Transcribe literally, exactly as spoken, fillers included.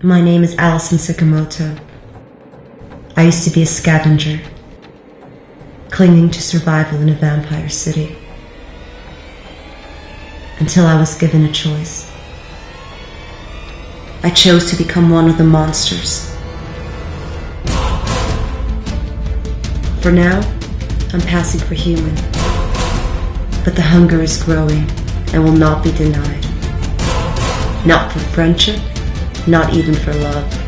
My name is Allison Sakamoto. I used to be a scavenger, clinging to survival in a vampire city, until I was given a choice. I chose to become one of the monsters. For now, I'm passing for human, but the hunger is growing and will not be denied. Not for friendship, not even for love.